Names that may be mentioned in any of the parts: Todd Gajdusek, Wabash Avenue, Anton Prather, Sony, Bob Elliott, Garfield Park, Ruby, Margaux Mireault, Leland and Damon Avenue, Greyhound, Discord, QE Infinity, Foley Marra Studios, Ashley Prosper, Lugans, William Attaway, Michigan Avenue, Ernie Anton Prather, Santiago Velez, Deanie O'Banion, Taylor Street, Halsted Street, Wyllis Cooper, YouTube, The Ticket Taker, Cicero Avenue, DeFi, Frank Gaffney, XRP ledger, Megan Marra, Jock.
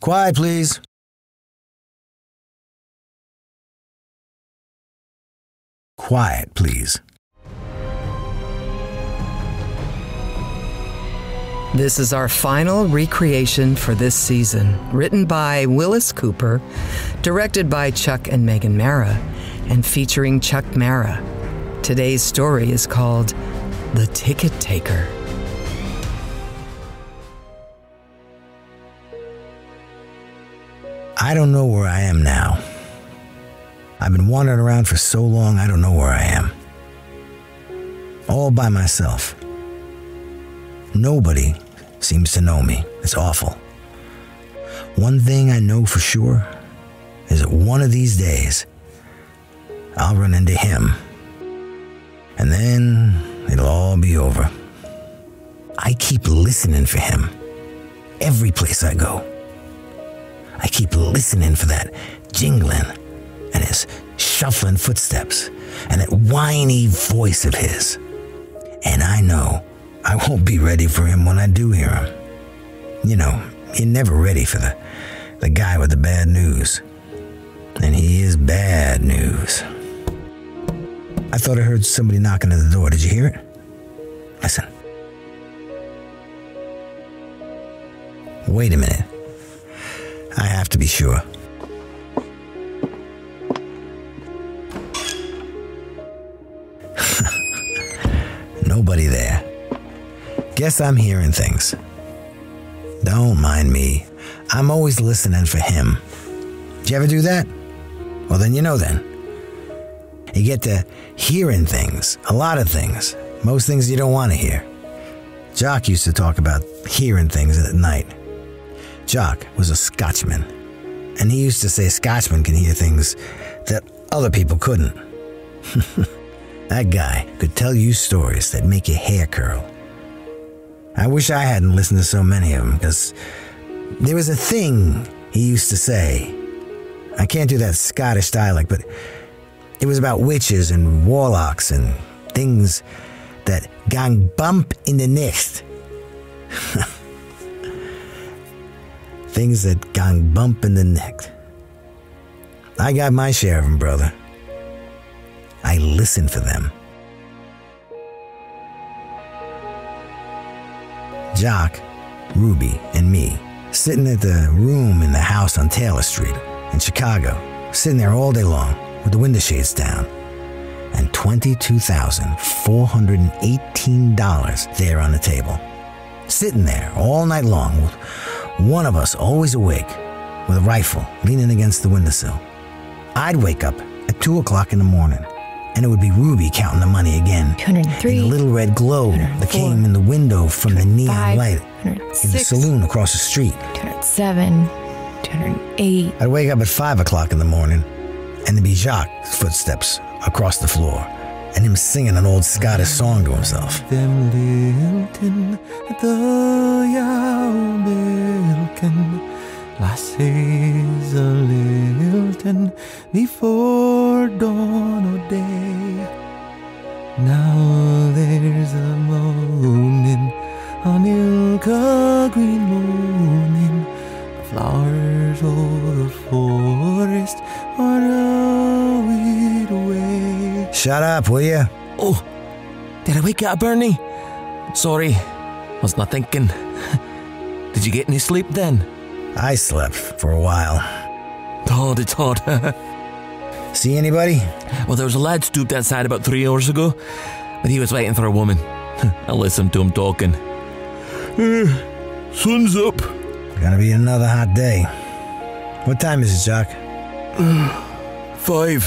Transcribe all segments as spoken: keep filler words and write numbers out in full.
Quiet, please. Quiet, please. This is our final recreation for this season, written by Wyllis Cooper, directed by Chuck and Megan Marra, and featuring Chuck Marra. Today's story is called The Ticket Taker. I don't know where I am now. I've been wandering around for so long, I don't know where I am. All by myself. Nobody seems to know me. It's awful. One thing I know for sure is that one of these days, I'll run into him. And then it'll all be over. I keep listening for him. Every place I go. I keep listening for that jingling and his shuffling footsteps and that whiny voice of his. And I know I won't be ready for him when I do hear him. You know, you're never ready for the, the guy with the bad news. And he is bad news. I thought I heard somebody knocking at the door. Did you hear it? Listen. Wait a minute. I have to be sure. Nobody there. Guess I'm hearing things. Don't mind me. I'm always listening for him. Did you ever do that? Well, then you know then. You get to hearing things, a lot of things, most things you don't want to hear. Jock used to talk about hearing things at night. Jock was a Scotchman, and he used to say Scotchmen can hear things that other people couldn't. That guy could tell you stories that make your hair curl. I wish I hadn't listened to so many of them, because there was a thing he used to say. I can't do that Scottish dialect, but it was about witches and warlocks and things that gang bump in the nicht. Things that gang bump in the nicht. I got my share of them, brother. I listened for them. Jock, Ruby, and me, sitting at the room in the house on Taylor Street in Chicago, sitting there all day long with the window shades down, and twenty-two thousand four hundred eighteen dollars there on the table. Sitting there all night long, with one of us always awake with a rifle leaning against the windowsill. I'd wake up at two o'clock in the morning, and it would be Ruby counting the money again. two hundred three. And the little red glow that came in the window from the neon light in the saloon across the street. two hundred seven. two hundred eight. I'd wake up at five o'clock in the morning, and there'd be Jacques' footsteps across the floor, and him singing an old Scottish song to himself. Lassie's a liltin' before dawn o' day. Now there's a moanin' on ilka green mornin'. The flowers o' the forest are a wid away. Shut up, will ya? Oh, did I wake up, Bernie? Sorry, was not thinking. Did you get any sleep then? I slept for a while. Oh, it's hot. See anybody? Well, there was a lad stooped outside about three hours ago, but he was waiting for a woman. I listened to him talking. Uh, sun's up. Gonna be another hot day. What time is it, Jock? Uh, five.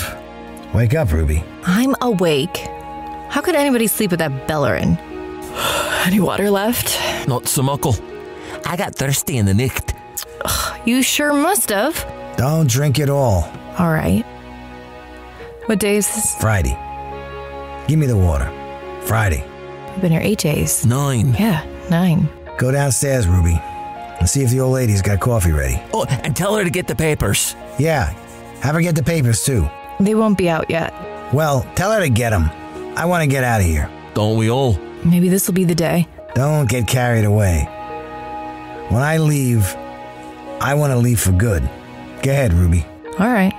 Wake up, Ruby. I'm awake. How could anybody sleep with that bellarin? Any water left? Not so muckle. I got thirsty in the nicht. You sure must have. Don't drink it all. All right. What day is this? Friday. Give me the water. Friday. I've been here eight days. Nine. Yeah, nine. Go downstairs, Ruby, and see if the old lady's got coffee ready. Oh, and tell her to get the papers. Yeah, have her get the papers, too. They won't be out yet. Well, tell her to get them. I want to get out of here. Don't we all? Maybe this will be the day. Don't get carried away. When I leave, I want to leave for good. Go ahead, Ruby. All right.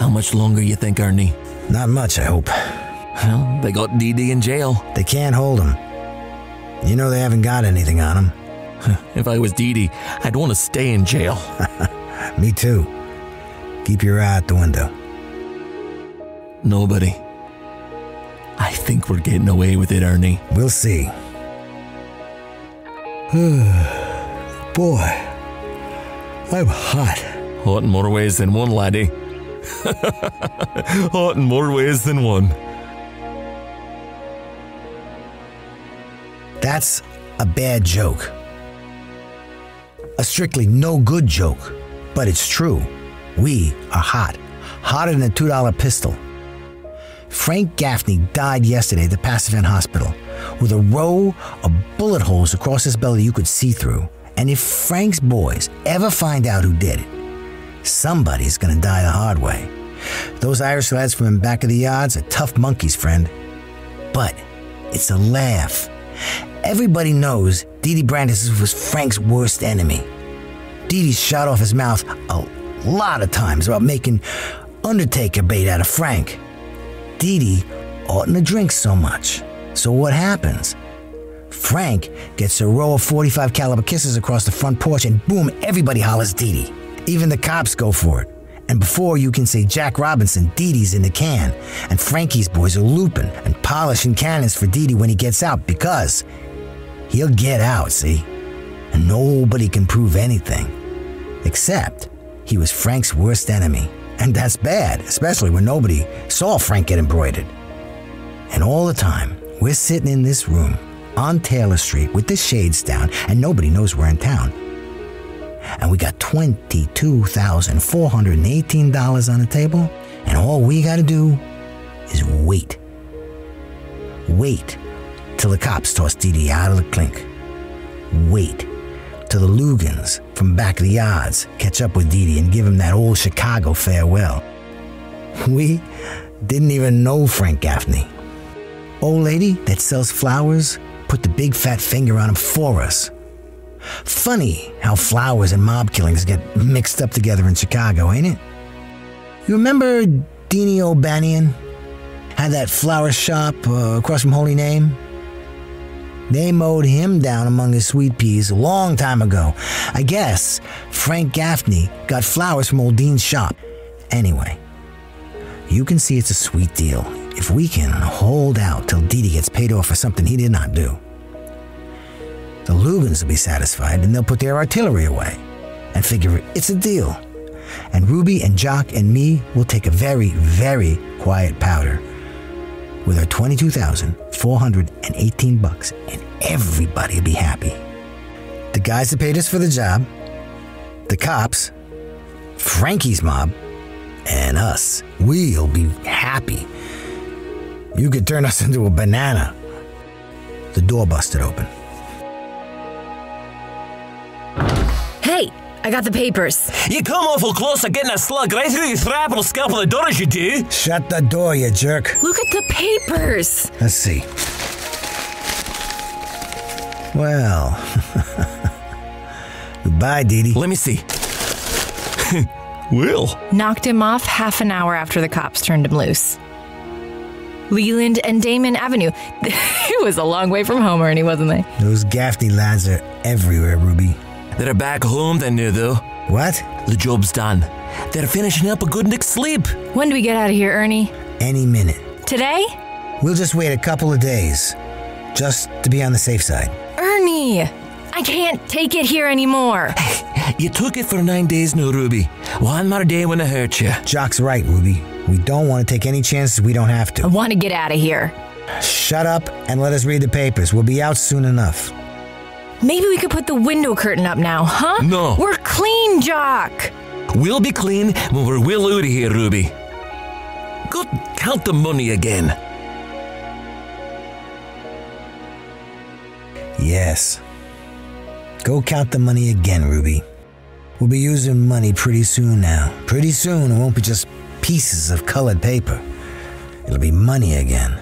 How much longer you think, Ernie? Not much, I hope. Well, they got D D in jail. They can't hold him. You know they haven't got anything on him. If I was Dee Dee, I'd want to stay in jail. Me too. Keep your eye out the window. Nobody. I think we're getting away with it, Ernie. We'll see. Boy, I'm hot. Hot in more ways than one, laddie. Hot in more ways than one. That's a bad joke. A strictly no good joke, but it's true. We are hot. Hotter than a two dollar pistol. Frank Gaffney died yesterday at the Pasadena Hospital with a row of bullet holes across his belly you could see through. And if Frank's boys ever find out who did it, somebody's gonna die the hard way. Those Irish lads from back of the yards are tough monkeys, friend. But it's a laugh. Everybody knows Dee Dee Brandes was Frank's worst enemy. Dee Dee shot off his mouth a lot of times about making Undertaker bait out of Frank. Dee Dee oughtn't to drink so much. So what happens? Frank gets a row of forty-five caliber kisses across the front porch and boom, everybody hollers Dee Dee. Even the cops go for it. And before you can say Jack Robinson, Dee Dee's in the can. And Frankie's boys are looping and polishing cannons for Dee Dee when he gets out, because he'll get out, see? And nobody can prove anything. Except he was Frank's worst enemy. And that's bad, especially when nobody saw Frank get embroidered. And all the time, we're sitting in this room on Taylor Street with the shades down and nobody knows we're in town. And we got twenty-two thousand four hundred eighteen dollars on the table, and all we gotta do is wait. Wait till the cops toss Dee Dee out of the clink. Wait till the Lugans from back of the yards catch up with Dee Dee and give him that old Chicago farewell. We didn't even know Frank Gaffney. Old lady that sells flowers put the big fat finger on him for us. Funny how flowers and mob killings get mixed up together in Chicago, ain't it? You remember Deanie O'Banion? Had that flower shop uh, across from Holy Name? They mowed him down among his sweet peas a long time ago. I guess Frank Gaffney got flowers from old Dean's shop. Anyway, you can see it's a sweet deal if we can hold out till Dee Dee gets paid off for something he did not do. The Lugans will be satisfied and they'll put their artillery away and figure it's a deal. And Ruby and Jock and me will take a very, very quiet powder with our twenty-two thousand four hundred eighteen bucks, and everybody will be happy. The guys that paid us for the job, the cops, Frankie's mob, and us. We'll be happy. You could turn us into a banana. The door busted open. Hey, I got the papers. You come awful close to getting a slug right through your thrapple scalpel the door as you do. Shut the door, you jerk. Look at the papers. Let's see. Well. Goodbye, Dee Dee. Let me see. Will. Knocked him off half an hour after the cops turned him loose. Leland and Damon Avenue. It was a long way from home, Ernie, wasn't they? Those Gaffney lads are everywhere, Ruby. They're back home then, though. What? The job's done. They're finishing up a good night's sleep. When do we get out of here, Ernie? Any minute. Today? We'll just wait a couple of days. Just to be on the safe side. Ernie! I can't take it here anymore. You took it for nine days now, Ruby. One more day when I hurt you. Jock's right, Ruby. We don't want to take any chances we don't have to. I want to get out of here. Shut up and let us read the papers. We'll be out soon enough. Maybe we could put the window curtain up now, huh? No. We're clean, Jock. We'll be clean when we're well out of here, Ruby. Go count the money again. Yes. Go count the money again, Ruby. We'll be using money pretty soon now. Pretty soon it won't be just pieces of colored paper. It'll be money again.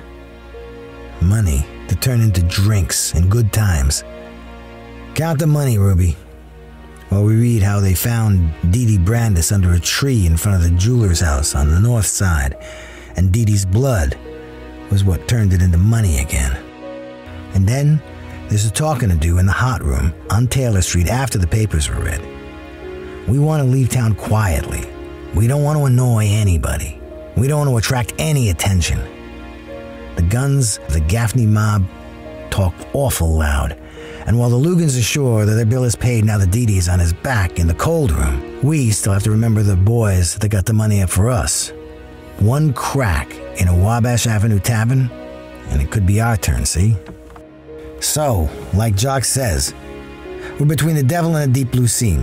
Money to turn into drinks in good times. Count the money, Ruby. While we read how they found Dee Dee Brandis under a tree in front of the jeweler's house on the north side, and Dee Dee's blood was what turned it into money again. And then there's a talking to do in the hot room on Taylor Street after the papers were read. We want to leave town quietly. We don't want to annoy anybody. We don't want to attract any attention. The guns of the Gaffney mob talk awful loud, and while the Lugans are sure that their bill is paid now that Dee Dee's on his back in the cold room, we still have to remember the boys that got the money up for us. One crack in a Wabash Avenue tavern, and it could be our turn, see? So, like Jock says, we're between the devil and a deep blue sea.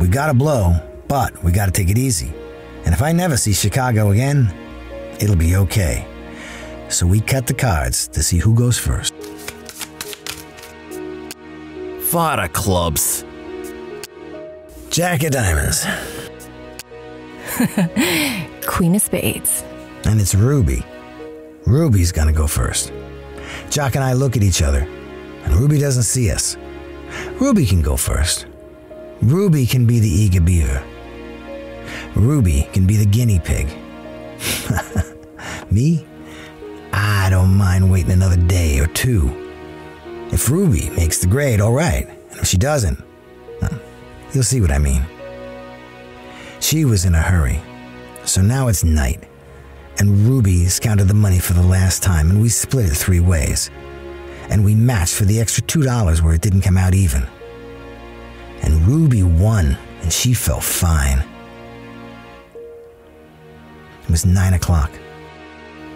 We gotta blow, but we gotta take it easy. And if I never see Chicago again, it'll be okay. So we cut the cards to see who goes first. Fodder clubs. Jack of diamonds. Queen of spades. And it's Ruby. Ruby's gonna go first. Jock and I look at each other, and Ruby doesn't see us. Ruby can go first. Ruby can be the eager beaver. Ruby can be the guinea pig. Me? I don't mind waiting another day or two. If Ruby makes the grade, all right. And if she doesn't, you'll see what I mean. She was in a hurry, so now it's night. And Ruby's counted the money for the last time, and we split it three ways. And we matched for the extra two dollars where it didn't come out even. And Ruby won, and she felt fine. It was nine o'clock,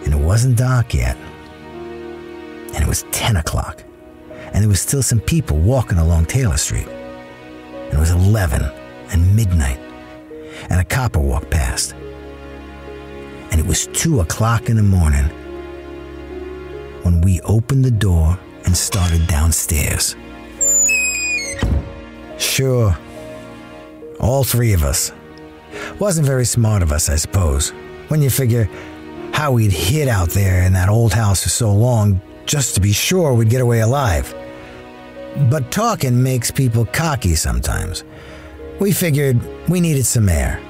and it wasn't dark yet. And it was ten o'clock, and there was still some people walking along Taylor Street. And it was eleven and midnight, and a copper walked past. And it was two o'clock in the morning when we opened the door and started downstairs. Sure, all three of us. Wasn't very smart of us, I suppose, when you figure how we'd hid out there in that old house for so long just to be sure we'd get away alive. But talking makes people cocky sometimes. We figured we needed some air.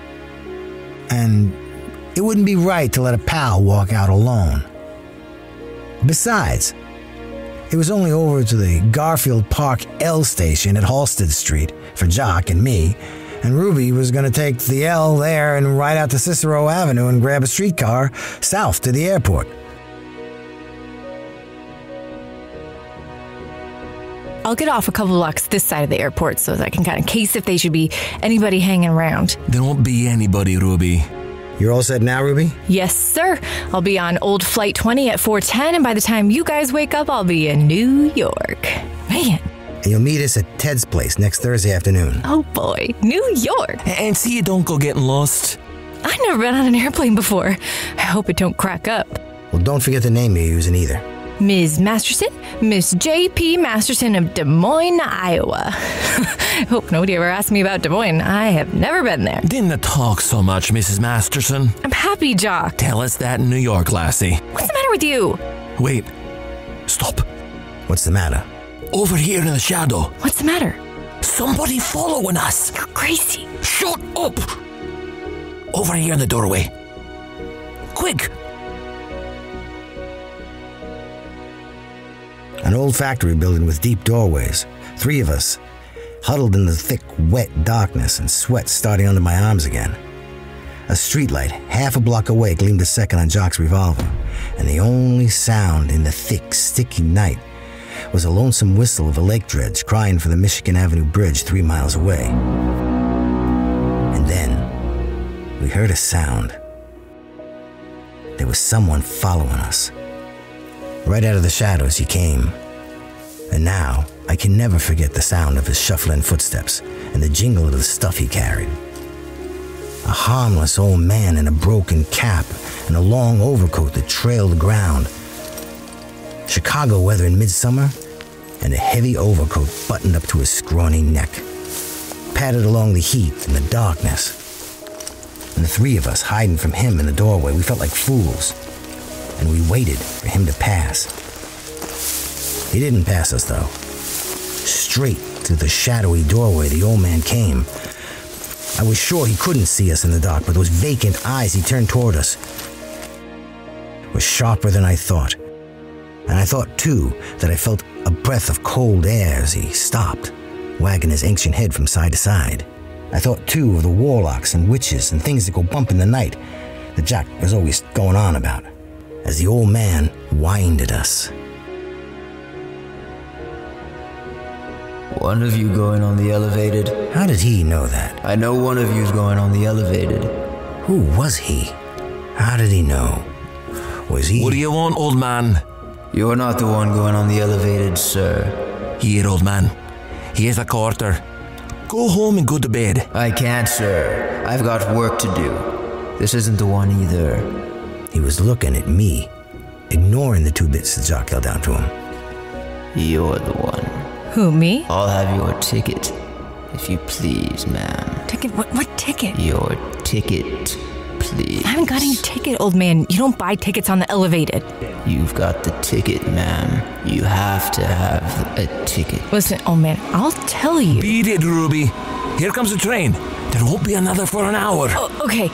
And it wouldn't be right to let a pal walk out alone. Besides, it was only over to the Garfield Park L station at Halsted Street for Jock and me, and Ruby was going to take the L there and ride out to Cicero Avenue and grab a streetcar south to the airport. I'll get off a couple blocks this side of the airport so that I can kind of case if they should be anybody hanging around. There won't be anybody, Ruby. You're all set now, Ruby? Yes, sir. I'll be on old Flight twenty at four ten, and by the time you guys wake up, I'll be in New York. Man. And you'll meet us at Ted's place next Thursday afternoon. Oh, boy. New York. And see you don't go getting lost. I've never been on an airplane before. I hope it don't crack up. Well, don't forget the name you're using either. Miz Masterson, Miss J P Masterson of Des Moines, Iowa. I hope nobody ever asked me about Des Moines. I have never been there. Didn't talk so much, Missus Masterson. I'm happy, Jock. Tell us that in New York, lassie. What's the matter with you? Wait. Stop. What's the matter? Over here in the shadow. What's the matter? Somebody following us. You're crazy. Shut up. Over here in the doorway. Quick. An old factory building with deep doorways. Three of us, huddled in the thick, wet darkness and sweat starting under my arms again. A streetlight, half a block away, gleamed a second on Jock's revolver, and the only sound in the thick, sticky night was a lonesome whistle of a lake dredge crying for the Michigan Avenue bridge three miles away. And then we heard a sound. There was someone following us. Right out of the shadows he came. And now, I can never forget the sound of his shuffling footsteps and the jingle of the stuff he carried. A harmless old man in a broken cap and a long overcoat that trailed the ground. Chicago weather in midsummer, and a heavy overcoat buttoned up to his scrawny neck. Padded along the heath and the darkness. And the three of us hiding from him in the doorway, we felt like fools. And we waited for him to pass. He didn't pass us, though. Straight through the shadowy doorway the old man came. I was sure he couldn't see us in the dark, but those vacant eyes he turned toward us were sharper than I thought. And I thought, too, that I felt a breath of cold air as he stopped, wagging his ancient head from side to side. I thought, too, of the warlocks and witches and things that go bump in the night that Jack was always going on about, as the old man winded us. One of you going on the elevated. How did he know that? I know one of you's going on the elevated. Who was he? How did he know? Was he... What do you want, old man? You're not the one going on the elevated, sir. Here, old man. Here's a quarter. Go home and go to bed. I can't, sir. I've got work to do. This isn't the one either. He was looking at me, ignoring the two bits that Jock held down to him. You're the one. Who, me? I'll have your ticket, if you please, ma'am. Ticket? What, what ticket? Your ticket, please. I haven't got any ticket, old man. You don't buy tickets on the elevated. You've got the ticket, ma'am. You have to have a ticket. Listen, old man, I'll tell you. Beat it, Ruby. Here comes the train. There won't be another for an hour. Oh, okay.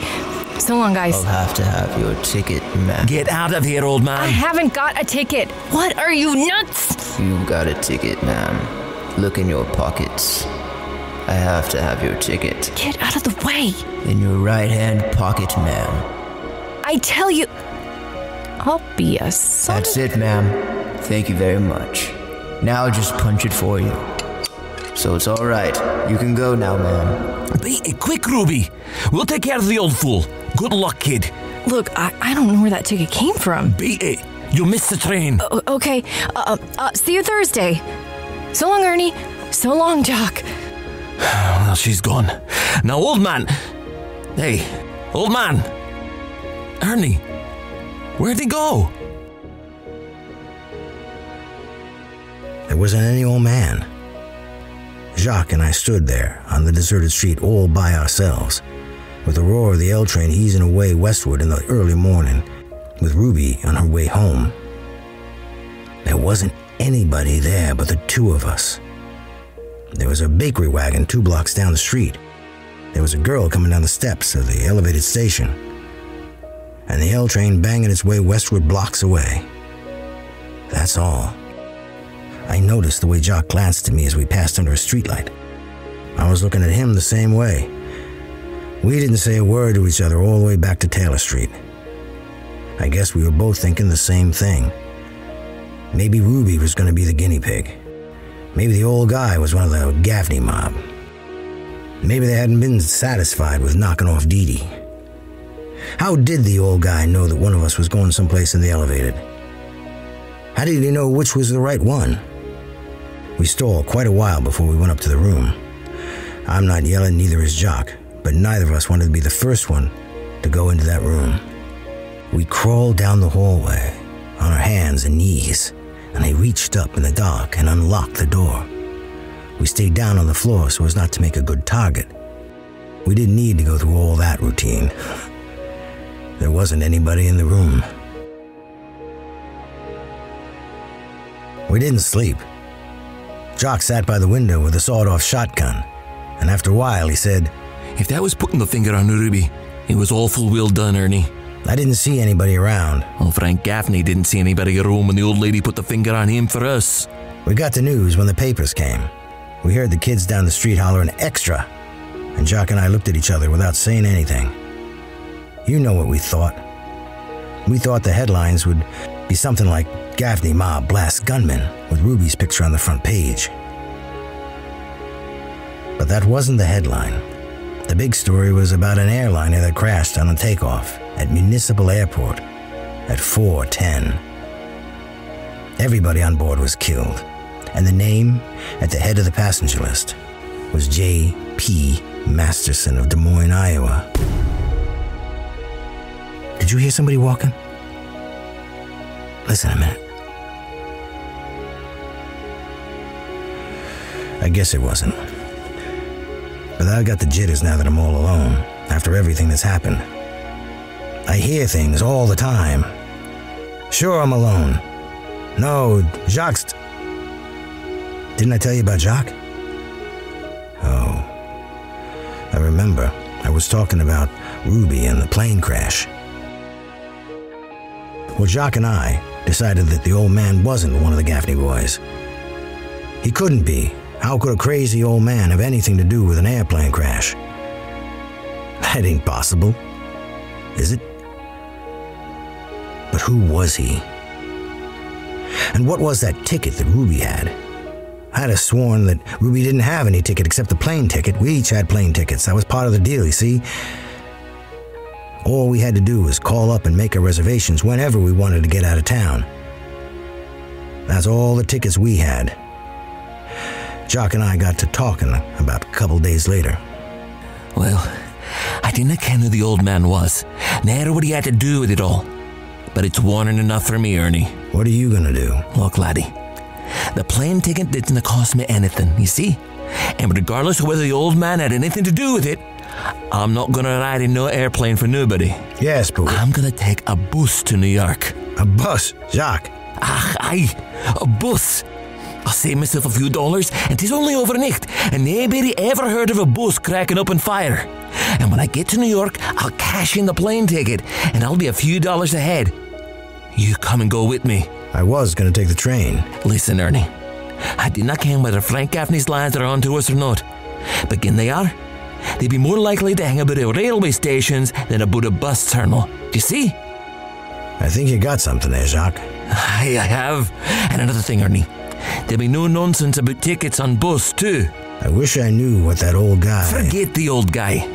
So long, guys. I'll have to have your ticket, ma'am. Get out of here, old man. I haven't got a ticket. What? Are you nuts? You've got a ticket, ma'am. Look in your pockets. I have to have your ticket. Get out of the way. In your right-hand pocket, ma'am. I tell you... I'll be a son. That's it, ma'am. Thank you very much. Now I'll just punch it for you. So it's all right. You can go now, ma'am. Be quick, Ruby. We'll take care of the old fool. Good luck, kid. Look, I, I don't know where that ticket came from. Beat it. You missed the train. Uh, okay. Uh, uh, see you Thursday. So long, Ernie. So long, Jock. Well, she's gone. Now, old man. Hey, old man. Ernie. Where'd he go? There wasn't any old man. Jacques and I stood there on the deserted street all by ourselves, with the roar of the L train easing away westward in the early morning, with Ruby on her way home. There wasn't anybody there but the two of us. There was a bakery wagon two blocks down the street. There was a girl coming down the steps of the elevated station, and the L train banging its way westward blocks away. That's all. I noticed the way Jock glanced at me as we passed under a streetlight. I was looking at him the same way. We didn't say a word to each other all the way back to Taylor Street. I guess we were both thinking the same thing. Maybe Ruby was going to be the guinea pig. Maybe the old guy was one of the Gaffney mob. Maybe they hadn't been satisfied with knocking off Dee Dee. How did the old guy know that one of us was going someplace in the elevated? How did he know which was the right one? We stalled quite a while before we went up to the room. I'm not yelling, neither is Jock, but neither of us wanted to be the first one to go into that room. We crawled down the hallway on our hands and knees, and I reached up in the dark and unlocked the door. We stayed down on the floor so as not to make a good target. We didn't need to go through all that routine. There wasn't anybody in the room. We didn't sleep. Jock sat by the window with a sawed-off shotgun, and after a while he said, "If that was putting the finger on Ruby, it was awful well done, Ernie." I didn't see anybody around. Well, Frank Gaffney didn't see anybody around when the old lady put the finger on him for us. We got the news when the papers came. We heard the kids down the street hollering, "Extra!" And Jock and I looked at each other without saying anything. You know what we thought. We thought the headlines would be something like "Gaffney Mob Blasts Gunman" with Ruby's picture on the front page. But that wasn't the headline. The big story was about an airliner that crashed on a takeoff at Municipal Airport at four ten. Everybody on board was killed, and the name at the head of the passenger list was J P Masterson of Des Moines, Iowa. Did you hear somebody walking? Listen a minute. I guess it wasn't. But I got the jitters now that I'm all alone, after everything that's happened. I hear things all the time. Sure, I'm alone. No, Jacques... Didn't I tell you about Jacques? I remember I was talking about Ruby and the plane crash. Well, Jacques and I decided that the old man wasn't one of the Gaffney boys. He couldn't be. How could a crazy old man have anything to do with an airplane crash? That ain't possible, is it? But who was he? And what was that ticket that Ruby had? I'd have sworn that Ruby didn't have any ticket except the plane ticket. We each had plane tickets. That was part of the deal, you see. All we had to do was call up and make our reservations whenever we wanted to get out of town. That's all the tickets we had. Jock and I got to talking about a couple days later. Well, I didn't ken who the old man was, neither what he had to do with it all. But it's warning enough for me, Ernie. What are you gonna do? Look, laddie, the plane ticket didn't cost me anything, you see? And regardless of whether the old man had anything to do with it, I'm not gonna ride in no airplane for nobody. Yes, but I'm gonna take a bus to New York. A bus, Jacques? Ach, aye, a bus. I'll save myself a few dollars, and 'tis only overnight, and nobody ever heard of a bus cracking up in fire. And when I get to New York, I'll cash in the plane ticket, and I'll be a few dollars ahead. You come and go with me. I was gonna take the train. Listen, Ernie, I did not care whether Frank Gaffney's lines are on to us or not, but again they are. They'd be more likely to hang about at railway stations than about a bus terminal. Do you see? I think you got something there, Jacques. I, I have. And another thing, Ernie. There'll be no nonsense about tickets on bus, too. I wish I knew what that old guy... Forget the old guy.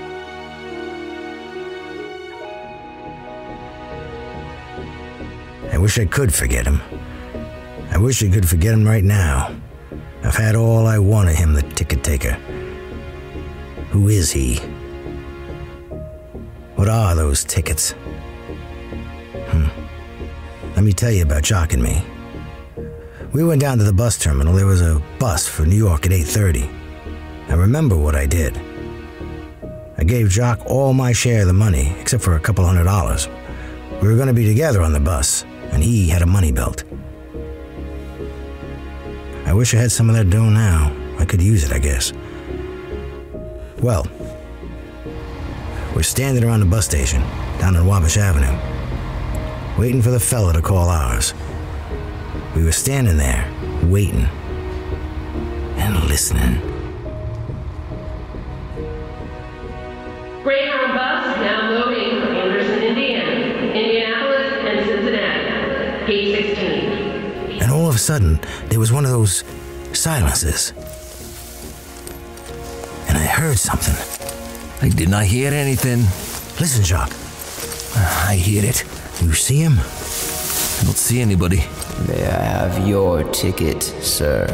I wish I could forget him. I wish I could forget him right now. I've had all I want of him, the ticket taker. Who is he? What are those tickets? Hmm. Let me tell you about Jacques and me. We went down to the bus terminal. There was a bus for New York at eight thirty. I remember what I did. I gave Jacques all my share of the money, except for a couple hundred dollars. We were going to be together on the bus, and he had a money belt. I wish I had some of that dough now. I could use it, I guess. Well, we're standing around the bus station down on Wabash Avenue, waiting for the fella to call ours. We were standing there, waiting and listening. Greyhound bus now loading from Anderson, Indiana, Indianapolis, and Cincinnati, gate sixteen. And all of a sudden, there was one of those silences. And I heard something. I did not hear anything. Listen, Jacques. I hear it. You see him? I don't see anybody. May I have your ticket, sir?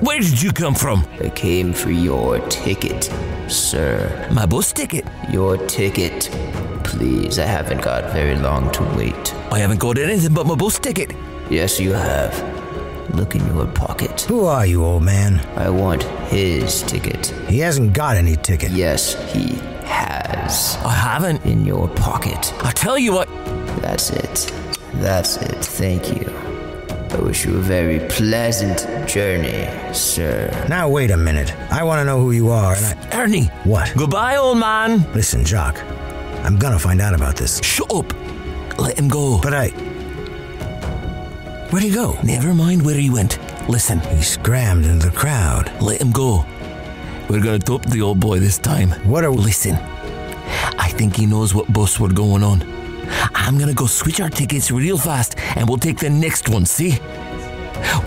Where did you come from? I came for your ticket, sir. My bus ticket? Your ticket. Please, I haven't got very long to wait. I haven't got anything but my bus ticket. Yes, you have. Look in your pocket. Who are you, old man? I want his ticket. He hasn't got any ticket. Yes, he has. I haven't. In your pocket. I tell you what. That's it. That's it. Thank you. I wish you a very pleasant journey, sir. Now, wait a minute. I want to know who you are, and I... Ernie! What? Goodbye, old man! Listen, Jacques. I'm gonna find out about this. Shut up! Let him go. But I... Where'd he go? Never mind where he went. Listen. He scrambled into the crowd. Let him go. We're gonna top the old boy this time. What are we... Listen. I think he knows what bus we're going on. I'm gonna go switch our tickets real fast, and we'll take the next one, see?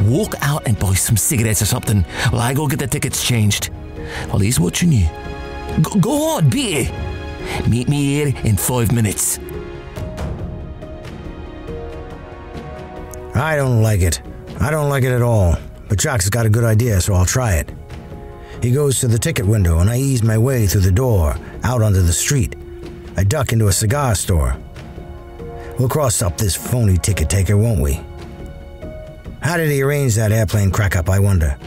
Walk out and buy some cigarettes or something while I go get the tickets changed. While he's watching you. Go, go on, be it. Meet me here in five minutes. I don't like it. I don't like it at all. But Jock's got a good idea, so I'll try it. He goes to the ticket window, and I ease my way through the door, out onto the street. I duck into a cigar store. We'll cross up this phony ticket taker, won't we? How did he arrange that airplane crack-up, I wonder?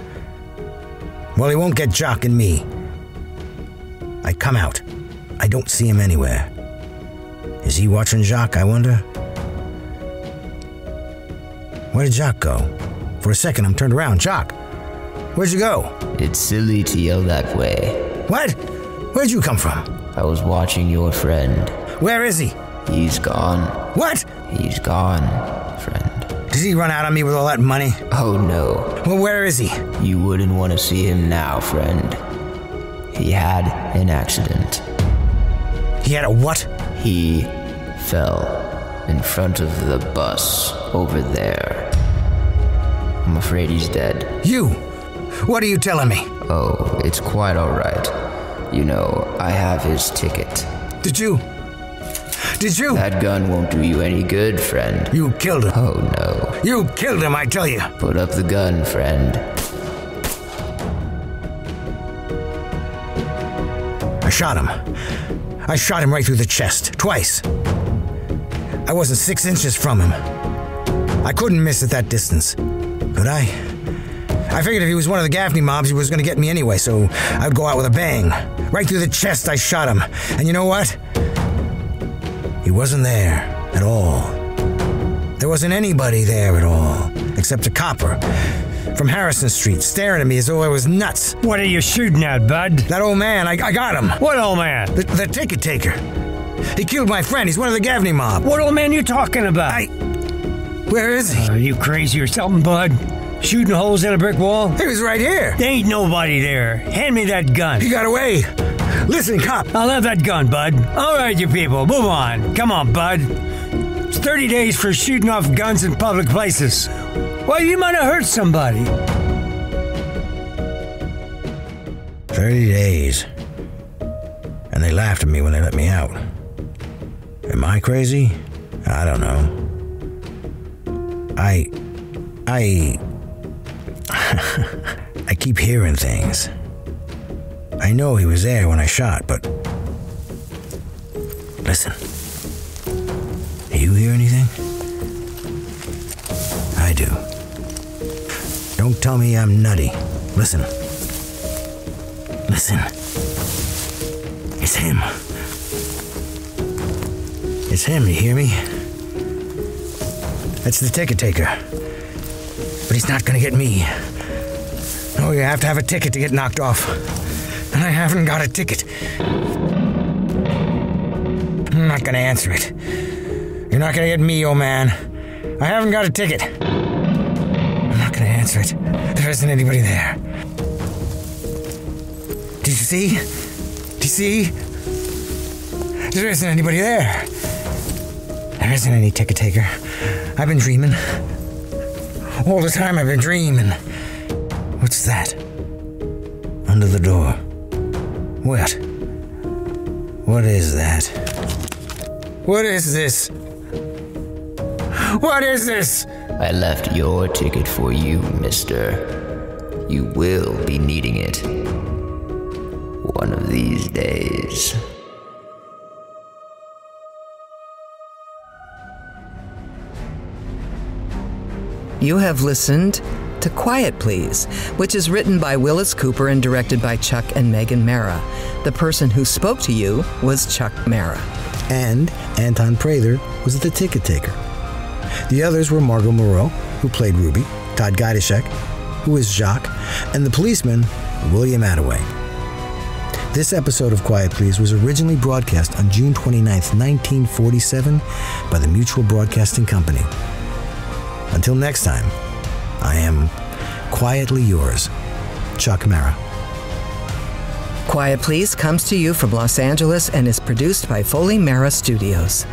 Well, he won't get Jacques and me. I come out. I don't see him anywhere. Is he watching Jacques, I wonder? Where did Jacques go? For a second, I'm turned around. Jacques, where'd you go? It's silly to yell that way. What? Where'd you come from? I was watching your friend. Where is he? He's gone. What? He's gone, friend. Did he run out on me with all that money? Oh, no. Well, where is he? You wouldn't want to see him now, friend. He had an accident. He had a what? He fell in front of the bus over there. I'm afraid he's dead. You? What are you telling me? Oh, it's quite all right. You know, I have his ticket. Did you? Did you? That gun won't do you any good, friend. You killed him. Oh, no. You killed him, I tell you. Put up the gun, friend. I shot him. I shot him right through the chest, twice. I wasn't six inches from him. I couldn't miss at that distance. But I... I figured if he was one of the Gaffney mobs, he was going to get me anyway, so I would go out with a bang. Right through the chest, I shot him. And you know what? He wasn't there at all. There wasn't anybody there at all, except a copper from Harrison Street, staring at me as though I was nuts. What are you shooting at, bud? That old man, I, I got him. What old man? The, the ticket taker. He killed my friend. He's one of the Gaffney mob. What old man you talking about? I... Where is he? Are you crazy or something, bud? Shooting holes in a brick wall? He was right here. There ain't nobody there. Hand me that gun. He got away. Listen, cop. I'll have that gun, bud. All right, you people. Move on. Come on, bud. It's thirty days for shooting off guns in public places. Well, you might have hurt somebody. thirty days. And they laughed at me when they let me out. Am I crazy? I don't know. I... I... I keep hearing things. I know he was there when I shot, but... Listen. Do you hear anything? I do. Don't tell me I'm nutty. Listen. Listen. It's him. It's him, you hear me? That's the ticket taker. But he's not gonna get me. No, you have to have a ticket to get knocked off. And I haven't got a ticket. I'm not gonna answer it. You're not gonna get me, old man. I haven't got a ticket. I'm not gonna answer it. There isn't anybody there. Do you see? Do you see? There isn't anybody there. There isn't any ticket taker. I've been dreaming. All the time I've been dreaming. What's that? Under the door. What? What is that? What is this? What is this? I left your ticket for you, mister. You will be needing it. One of these days. You have listened to Quiet Please, which is written by Wyllis Cooper and directed by Chuck and Megan Marra. The person who spoke to you was Chuck Marra. And Anton Prather was the ticket taker. The others were Margaux Mireault, who played Ruby, Todd Gajdusek, who was Jacques, and the policeman, William Attaway. This episode of Quiet Please was originally broadcast on June twenty-ninth, nineteen forty-seven by the Mutual Broadcasting Company. Until next time, I am quietly yours, Chuck Marra. Quiet Please comes to you from Los Angeles and is produced by Foley Marra Studios.